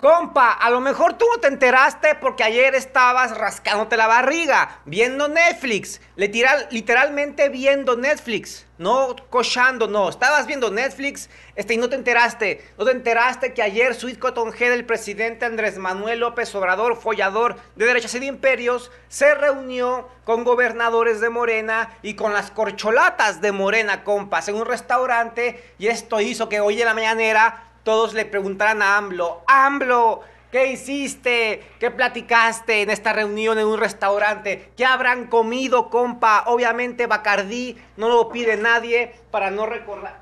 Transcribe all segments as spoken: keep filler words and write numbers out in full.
Compa, a lo mejor tú no te enteraste porque ayer estabas rascándote la barriga, viendo Netflix, literal, literalmente viendo Netflix, no cochando, no, estabas viendo Netflix este, y no te enteraste, no te enteraste que ayer Sweet Cotton Head, el presidente Andrés Manuel López Obrador, follador de derechas y de imperios, se reunió con gobernadores de Morena y con las corcholatas de Morena, compas, en un restaurante, y esto hizo que hoy en la mañanera todos le preguntarán a AMLO, AMLO, ¿qué hiciste? ¿Qué platicaste en esta reunión en un restaurante? ¿Qué habrán comido, compa? Obviamente Bacardí no lo pide nadie para no recordar,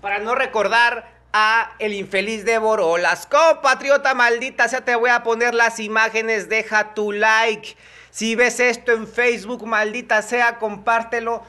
para no recordar a el infeliz de Borolas. Compatriota maldita, ya te voy a poner las imágenes, deja tu like. Si ves esto en Facebook, maldita sea, compártelo.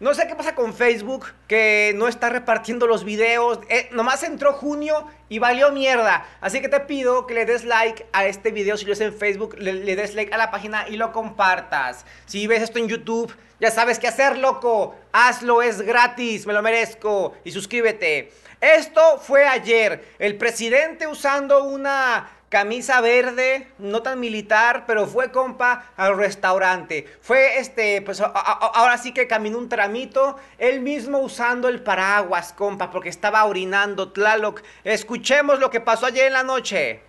No sé qué pasa con Facebook, que no está repartiendo los videos. Eh, nomás entró junio y valió mierda. Así que te pido que le des like a este video. Si lo ves en Facebook, le, le des like a la página y lo compartas. Si ves esto en YouTube, ya sabes qué hacer, loco. Hazlo, es gratis, me lo merezco. Y suscríbete. Esto fue ayer. El presidente usando una camisa verde, no tan militar, pero fue, compa, al restaurante. Fue, este, pues, a, a, ahora sí que caminó un tramito, él mismo usando el paraguas, compa, porque estaba orinando Tlaloc. Escuchemos lo que pasó ayer en la noche.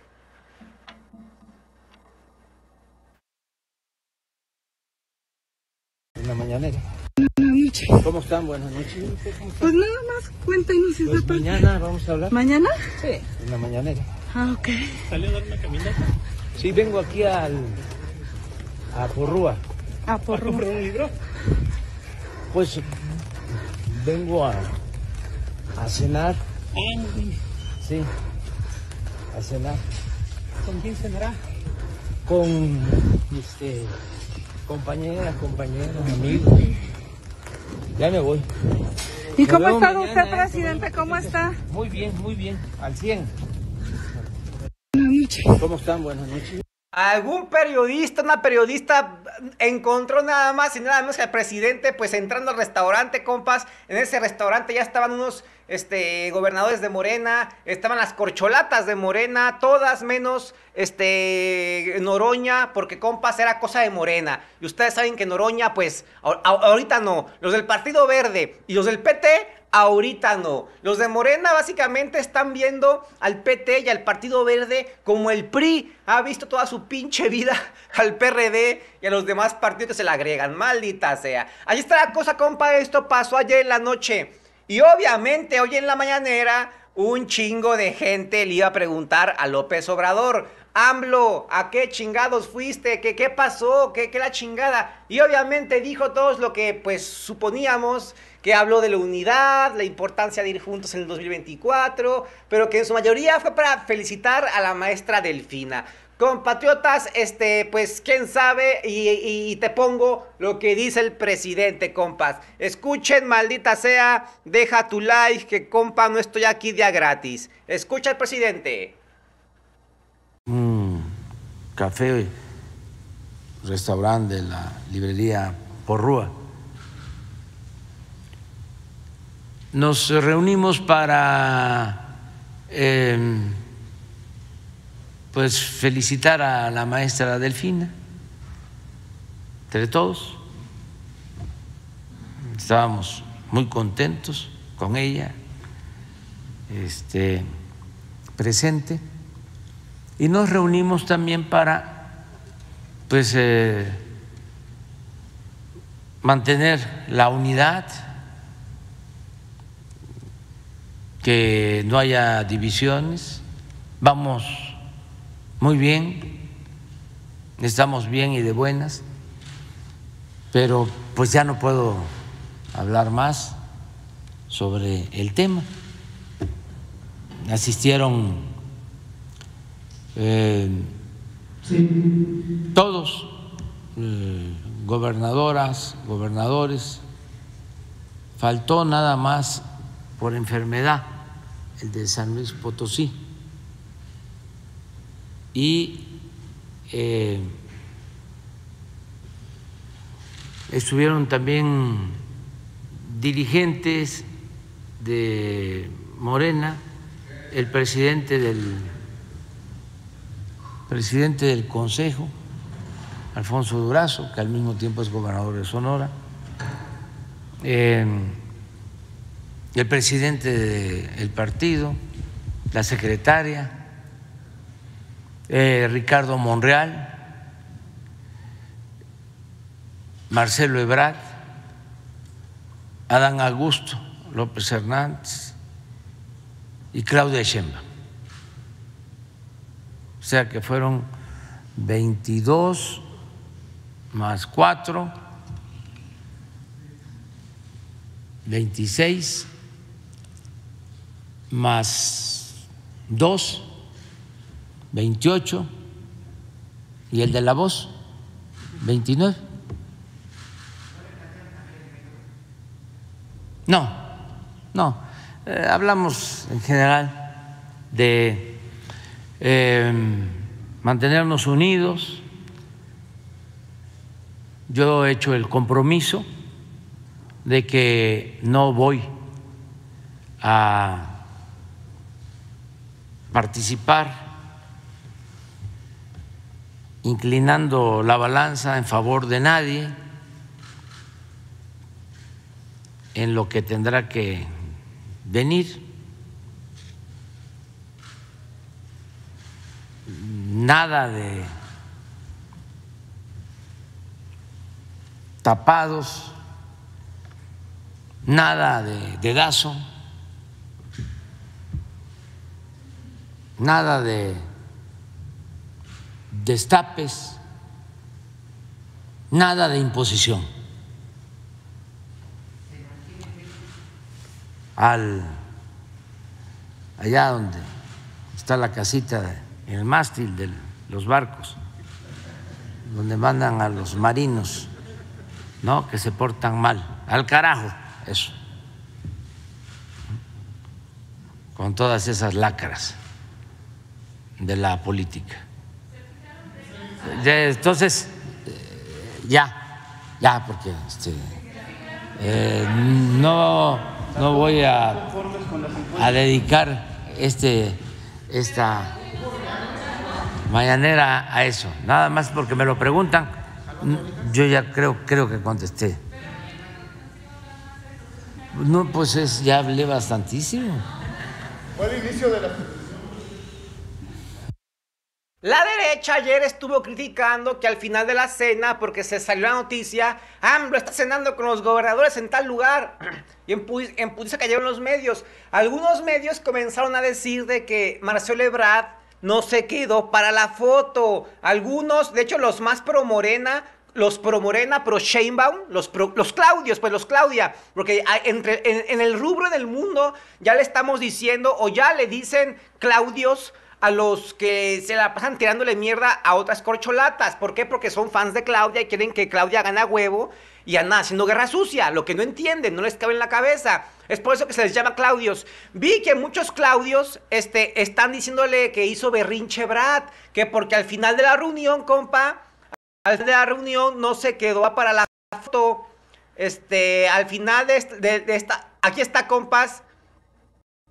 En la mañanera. ¿Cómo están? Buenas noches. Pues nada más, cuéntenos esa parte. Mañana vamos a hablar. ¿Mañana? Sí, en la mañanera. Ah, ok. ¿Sale a dar una caminata? Sí, vengo aquí al... a Porrúa. ¿A Porrúa? ¿A comprar un libro? Pues... vengo a... a cenar. ¿Eh? Sí. A cenar. ¿Con quién cenará? Con... este... compañeras, compañeros, amigos. Ya me voy. ¿Y cómo ha estado usted, presidente? ¿Cómo está? Muy bien, muy bien. Al cien. ¿Cómo están? Buenas noches. Algún periodista, una periodista encontró nada más y nada menos que al presidente, pues entrando al restaurante, compas. En ese restaurante ya estaban unos este, gobernadores de Morena, estaban las corcholatas de Morena, todas menos este, Noroña, porque, compas, era cosa de Morena. Y ustedes saben que Noroña, pues, a, a, ahorita no. Los del Partido Verde y los del P T... ahorita no. Los de Morena básicamente están viendo al P T y al Partido Verde como el P R I ha visto toda su pinche vida al P R D y a los demás partidos que se le agregan. Maldita sea. Ahí está la cosa, compa. Esto pasó ayer en la noche. Y obviamente hoy en la mañanera un chingo de gente le iba a preguntar a López Obrador. AMLO, ¿a qué chingados fuiste? ¿Qué, qué pasó? ¿Qué, qué la chingada? Y obviamente dijo todos lo que pues suponíamos, que habló de la unidad, la importancia de ir juntos en el dos mil veinticuatro, pero que en su mayoría fue para felicitar a la maestra Delfina. Compatriotas, este, pues quién sabe, y, y, y te pongo lo que dice el presidente, compas. Escuchen, maldita sea, deja tu like, que compa, no estoy aquí día gratis. Escucha al presidente. Un café, restaurante de la librería Porrúa. Nos reunimos para eh, pues felicitar a la maestra Delfina, entre todos. Estábamos muy contentos con ella, este, presente. Y nos reunimos también para, pues, eh, mantener la unidad, que no haya divisiones. Vamos muy bien, estamos bien y de buenas, pero pues ya no puedo hablar más sobre el tema. Asistieron Eh, sí. todos, eh, gobernadoras, gobernadores, faltó nada más por enfermedad el de San Luis Potosí y eh, estuvieron también dirigentes de Morena, el presidente del presidente del Consejo, Alfonso Durazo, que al mismo tiempo es gobernador de Sonora, eh, el presidente del partido, la secretaria, eh, Ricardo Monreal, Marcelo Ebrard, Adán Augusto López Hernández y Claudia Sheinbaum. O sea que fueron veintidós más cuatro, veintiséis más dos, veintiocho, y el de la voz, veintinueve. No, no, eh, hablamos en general de eh, mantenernos unidos. Yo he hecho el compromiso de que no voy a participar inclinando la balanza en favor de nadie en lo que tendrá que venir. Nada de tapados, nada de dedazo, nada de destapes, nada de imposición al allá donde está la casita, el mástil de los barcos, donde mandan a los marinos, ¿no?, que se portan mal, al carajo, eso, con todas esas lacras de la política. Entonces, ya, ya, porque este, eh, no, no voy a, a dedicar este, esta mañanera a eso, nada más porque me lo preguntan. Yo ya creo, creo que contesté. No, pues es, ya hablé bastantísimo. Fue el inicio de la... La derecha ayer estuvo criticando que al final de la cena, porque se salió la noticia, AMLO está cenando con los gobernadores en tal lugar, y en putiza cayeron los medios. Algunos medios comenzaron a decir de que Marcelo Ebrard no se quedó para la foto. Algunos, de hecho los más pro Morena, los pro Morena, pro Sheinbaum, los, pro, los Claudios, pues los Claudia, porque entre, en, en el rubro del mundo ya le estamos diciendo o ya le dicen Claudios a los que se la pasan tirándole mierda a otras corcholatas. ¿Por qué? Porque son fans de Claudia y quieren que Claudia gane a huevo y anda haciendo guerra sucia, lo que no entienden, no les cabe en la cabeza. Es por eso que se les llama Claudios. Vi que muchos Claudios este, están diciéndole que hizo berrinche Ebrard, que porque al final de la reunión, compa, al final de la reunión no se quedó para la foto. Este, al final de, de, de esta... Aquí está, compas.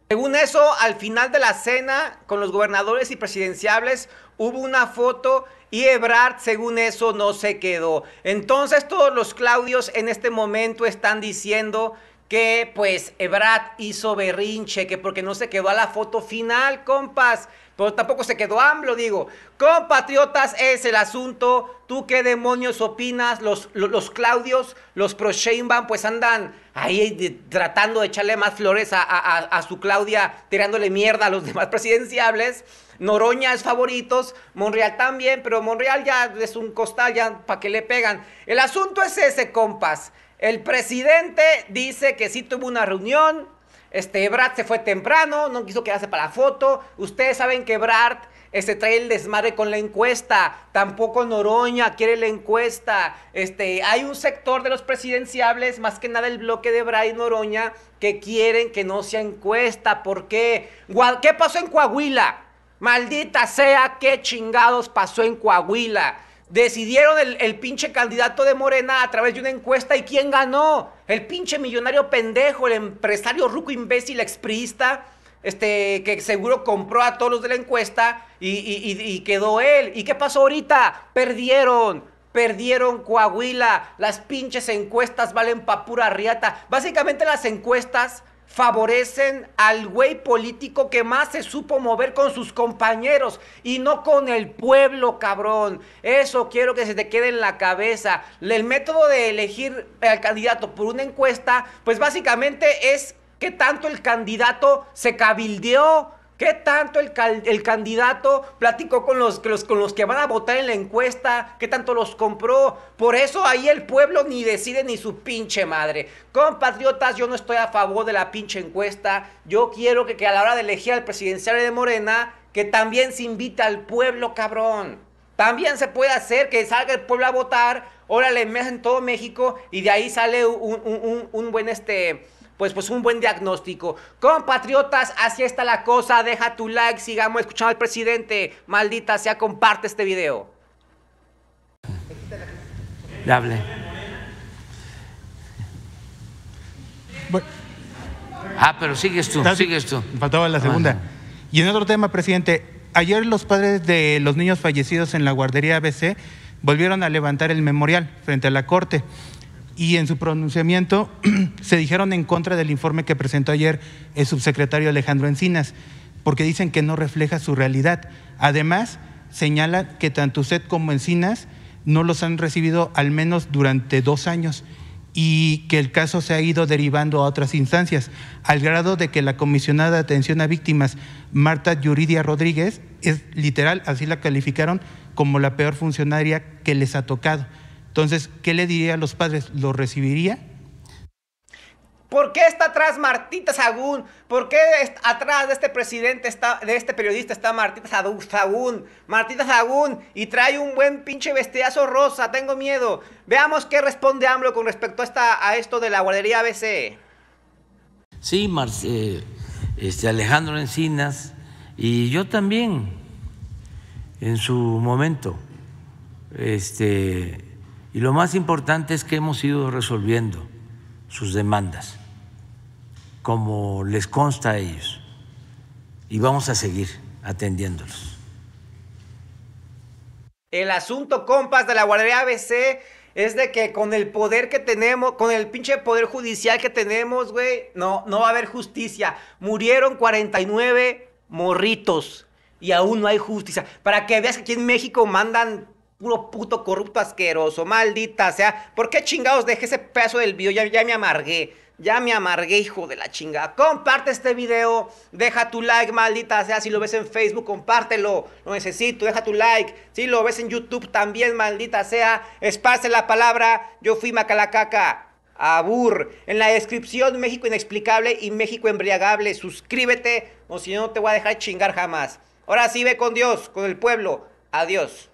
Según eso, al final de la cena con los gobernadores y presidenciables hubo una foto y Ebrard, según eso, no se quedó. Entonces todos los Claudios en este momento están diciendo que pues Ebrard hizo berrinche, que porque no se quedó a la foto final, compas. Pero tampoco se quedó AMLO, digo. Compatriotas, es el asunto. ¿Tú qué demonios opinas? Los, los, los Claudios, los pro Sheinbaum, pues andan ahí de, tratando de echarle más flores a, a, a su Claudia, tirándole mierda a los demás presidenciables. Noroña es favoritos, Monreal también, pero Monreal ya es un costal, ya para que le pegan. El asunto es ese, compas. El presidente dice que sí tuvo una reunión. Este, Ebrard se fue temprano, no quiso quedarse para la foto. Ustedes saben que Ebrard este, trae el desmadre con la encuesta. Tampoco Noroña quiere la encuesta. Este, hay un sector de los presidenciables, más que nada el bloque de Ebrard y Noroña, que quieren que no sea encuesta. ¿Por qué? ¿Qué pasó en Coahuila? Maldita sea, qué chingados pasó en Coahuila. Decidieron el, el pinche candidato de Morena a través de una encuesta. ¿Y quién ganó? El pinche millonario pendejo, el empresario ruco imbécil expriista este, que seguro compró a todos los de la encuesta y, y, y quedó él. ¿Y qué pasó ahorita? Perdieron. Perdieron Coahuila, las pinches encuestas valen pa' pura riata. Básicamente las encuestas favorecen al güey político que más se supo mover con sus compañeros y no con el pueblo, cabrón. Eso quiero que se te quede en la cabeza. El método de elegir al candidato por una encuesta, pues básicamente es qué tanto el candidato se cabildeó. ¿Qué tanto el, el candidato platicó con los, los, con los que van a votar en la encuesta? ¿Qué tanto los compró? Por eso ahí el pueblo ni decide ni su pinche madre. Compatriotas, yo no estoy a favor de la pinche encuesta. Yo quiero que, que a la hora de elegir al presidencial de Morena, que también se invita al pueblo, cabrón. También se puede hacer que salga el pueblo a votar, órale, me hacen todo México, y de ahí sale un, un, un, un buen este... Pues, pues un buen diagnóstico. Compatriotas, así está la cosa. Deja tu like, sigamos escuchando al presidente. Maldita sea, comparte este video. Dable. Ah, pero sigues tú, sigues tú. Faltaba la segunda. Ajá. Y en otro tema, presidente, ayer los padres de los niños fallecidos en la guardería A B C volvieron a levantar el memorial frente a la corte. Y en su pronunciamiento se dijeron en contra del informe que presentó ayer el subsecretario Alejandro Encinas, porque dicen que no refleja su realidad. Además, señala que tanto usted como Encinas no los han recibido al menos durante dos años y que el caso se ha ido derivando a otras instancias, al grado de que la comisionada de atención a víctimas, Marta Yuridia Rodríguez, es literal, así la calificaron, como la peor funcionaria que les ha tocado. Entonces, ¿qué le diría a los padres? ¿Lo recibiría? ¿Por qué está atrás Martita Sagún? ¿Por qué atrás de este presidente, está, de este periodista está Martita Sagún? Martita Sagún, y trae un buen pinche vestidazo rosa, tengo miedo. Veamos qué responde AMLO con respecto a, esta, a esto de la guardería A B C. Sí, Mar, eh, este Alejandro Encinas, y yo también, en su momento, este... Y lo más importante es que hemos ido resolviendo sus demandas, como les consta a ellos, y vamos a seguir atendiéndolos. El asunto, compas, de la guardería A B C es de que con el poder que tenemos, con el pinche poder judicial que tenemos, güey, no, no va a haber justicia. Murieron cuarenta y nueve morritos y aún no hay justicia. Para que veas que aquí en México mandan... Puro puto corrupto asqueroso, maldita sea. ¿Por qué chingados dejé ese pedazo del video? Ya, ya me amargué, ya me amargué, hijo de la chingada. Comparte este video, deja tu like, maldita sea. Si lo ves en Facebook, compártelo, lo necesito, deja tu like. Si lo ves en YouTube también, maldita sea, esparce la palabra. Yo fui Macalacaca. Abur. En la descripción, México Inexplicable y México Embriagable. Suscríbete, o si no te voy a dejar chingar jamás. Ahora sí, ve con Dios, con el pueblo. Adiós.